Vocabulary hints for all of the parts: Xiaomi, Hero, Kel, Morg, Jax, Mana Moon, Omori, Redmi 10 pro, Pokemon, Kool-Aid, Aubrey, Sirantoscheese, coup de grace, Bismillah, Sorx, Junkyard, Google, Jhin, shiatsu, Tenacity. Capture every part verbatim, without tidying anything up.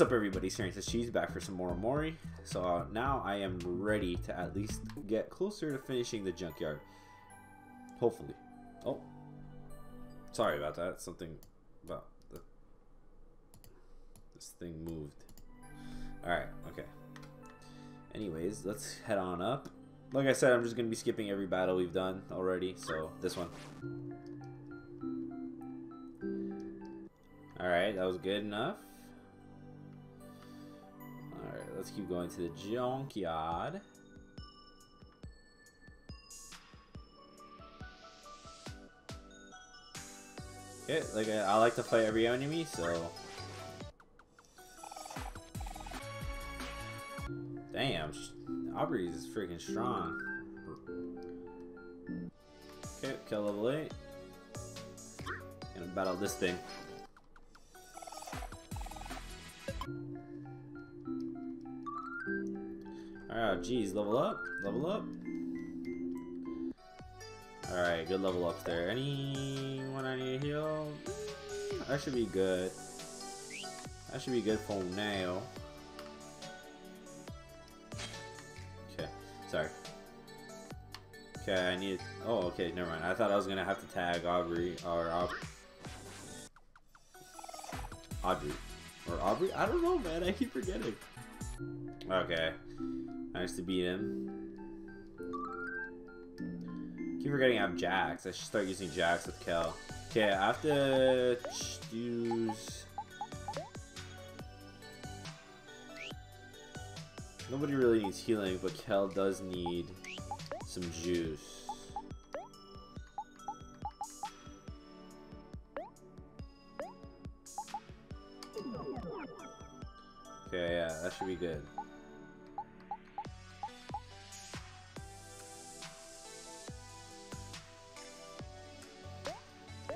What's up everybody, Sirantoscheese back for some more Omori. So uh, now I am ready to at least get closer to finishing the junkyard. Hopefully. Oh. Sorry about that. Something about the, this thing moved. Alright, okay. Anyways, let's head on up. Like I said, I'm just going to be skipping every battle we've done already. So, this one. Alright, that was good enough. Let's keep going to the junkyard. Okay, like I, I like to fight every enemy, so. Damn, Aubrey is freaking strong. Okay, Kel level eight. Gonna battle this thing. Oh geez, level up, level up. Alright, good level up there. Anyone I need to heal? That should be good. That should be good for now. Okay, sorry. Okay, I need. Oh, okay, never mind. I thought I was gonna have to tag Aubrey or Aubrey. Aubrey. Or Aubrey? I don't know, man. I keep forgetting. Okay. Nice to beat him. Keep forgetting I have Jax. I should start using Jax with Kel. Okay, I have to use. Nobody really needs healing, but Kel does need some juice. Okay, yeah, that should be good.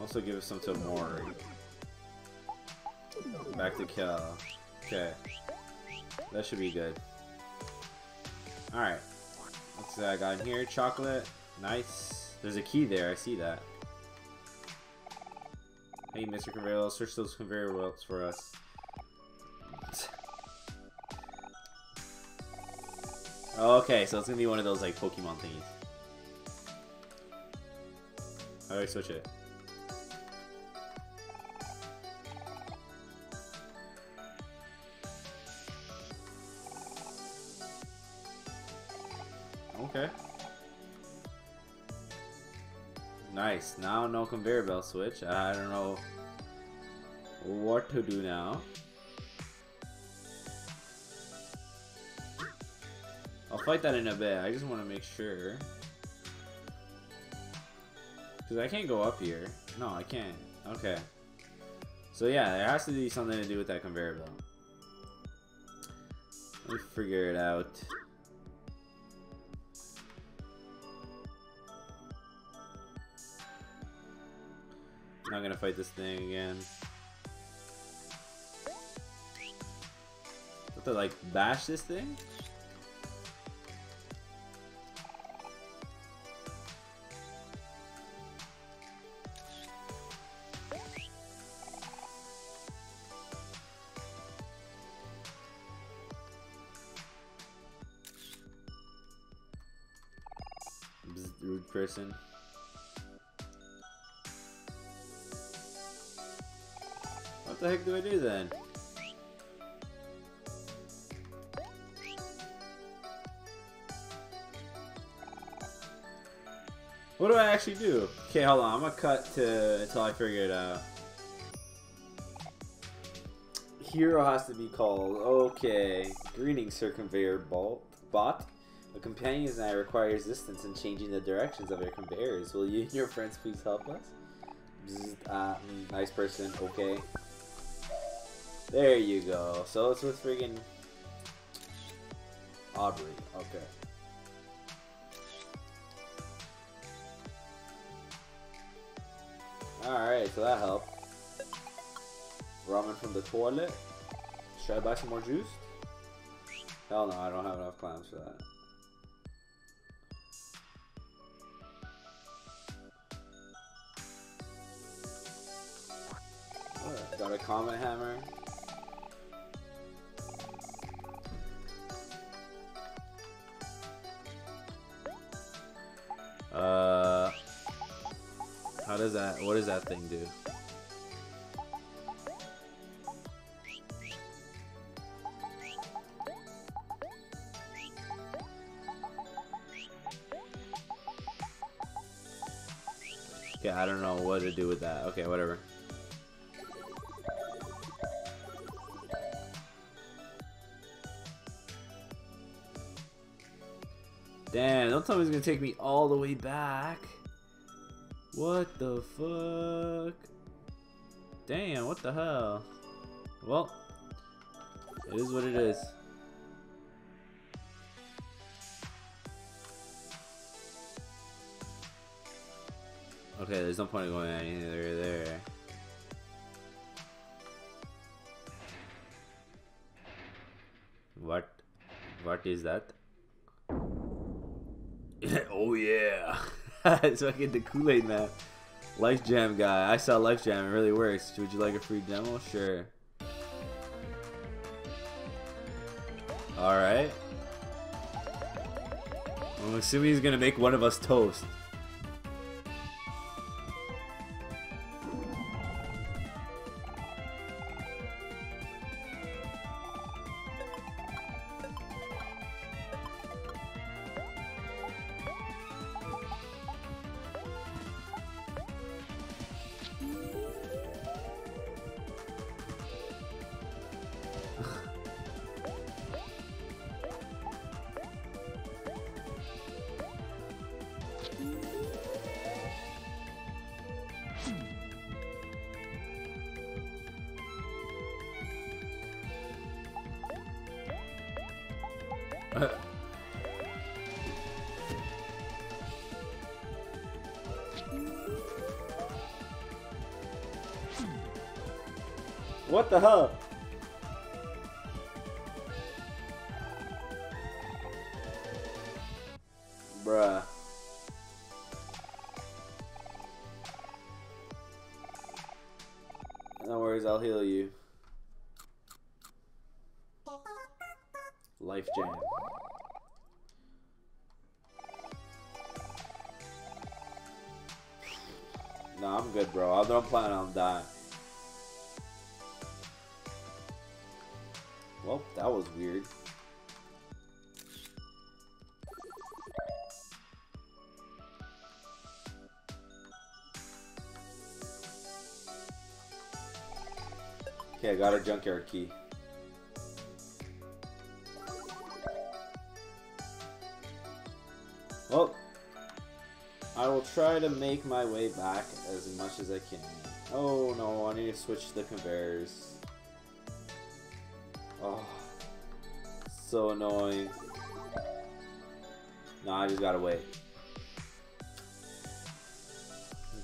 Also give us some to Morg. Back to Kel. Okay. That should be good. Alright. What's that I got in here? Chocolate. Nice. There's a key there. I see that. Hey, Mister Conveyor Belt. Search those conveyor belts for us. Okay, so it's going to be one of those like Pokemon thingies. How do I switch it? Okay. Nice. Now no conveyor belt switch. I don't know what to do now. I'll fight that in a bit. I just want to make sure. Because I can't go up here. No, I can't. Okay. So yeah, there has to be something to do with that conveyor belt. Let me figure it out. I'm not gonna fight this thing again. Have to like bash this thing? Rude person. What the heck do I do then? What do I actually do? Okay, hold on. I'm gonna cut to until I figure it out. Hero has to be called. Okay. Greetings, Sir Conveyor Bot. Bot. A companion's knight requires assistance in changing the directions of your conveyors. Will you and your friends please help us? Uh, nice person. Okay. There you go. So it's with friggin' Aubrey. Okay. Alright, so that helped. Ramen from the toilet. Should I buy some more juice? Hell no, I don't have enough clams for that. Got a comet hammer. How does that, what does that thing do? Okay, I don't know what to do with that. Okay, whatever. Damn, don't tell me it's gonna take me all the way back. What the fuck? Damn, what the hell? Well, it is what it is. Okay, there's no point in going any there there. What? What is that? Oh yeah, it's fucking the Kool-Aid map. Life Jam guy, I saw Life Jam. It really works. Would you like a free demo? Sure. All right. I'm assuming he's gonna make one of us toast. What the hell? Bruh. No worries, I'll heal you. Life Jam. Nah, I'm good, bro. I don't plan on dying. Well, that was weird. Okay, I got a junkyard key. Well, I will try to make my way back as much as I can. Oh no, I need to switch the conveyors. Oh, so annoying. No, I just gotta wait.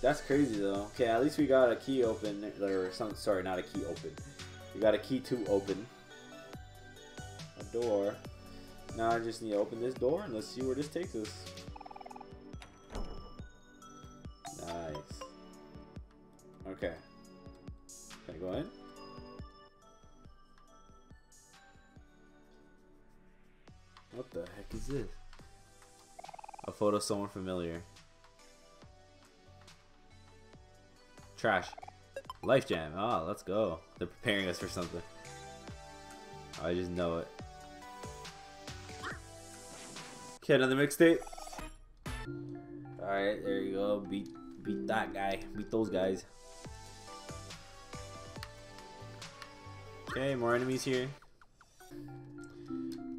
That's crazy though. Okay, at least we got a key open, or something. Sorry, not a key open. We got a key to open a door. Now I just need to open this door and let's see where this takes us. Nice. Okay. Can I go in? What the heck is this? A photo of someone familiar. Trash. Life Jam. Ah, let's go. They're preparing us for something. I just know it. Okay, another mixtape. Alright, there you go. Beat, beat that guy. Beat those guys. Okay, more enemies here.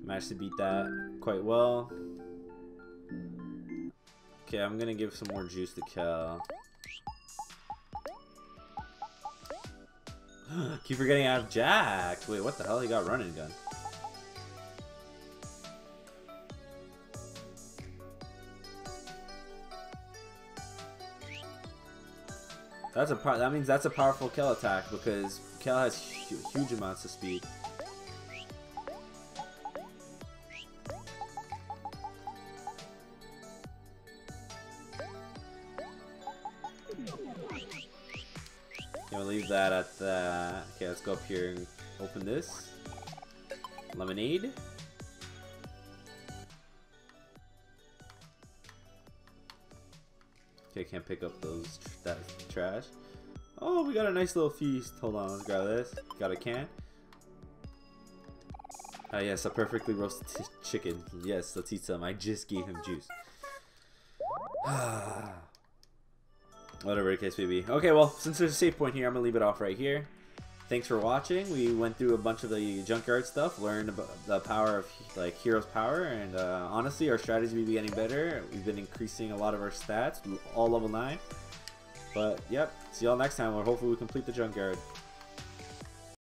Managed to beat that quite well. Okay, I'm gonna give some more juice to Kel. Keep forgetting I have Jax. Wait, what the hell? He got running gun. That's a pro- that means that's a powerful Kel attack because Kel has hu huge amounts of speed. Leave that at the... Okay, let's go up here and open this. Lemonade. I can't pick up those tr that trash. Oh, we got a nice little feast. Hold on, let's grab this. Got a can. Ah, uh, yes, a perfectly roasted t chicken. Yes, let's eat some. I just gave him juice. Whatever the case may be. Okay, well, since there's a save point here, I'm going to leave it off right here. Thanks for watching. We went through a bunch of the junkyard stuff, learned about the power of, like, Hero's power, and uh, honestly, our strategy will be getting better. We've been increasing a lot of our stats, all level nine. But, yep, see y'all next time, where hopefully we complete the junkyard.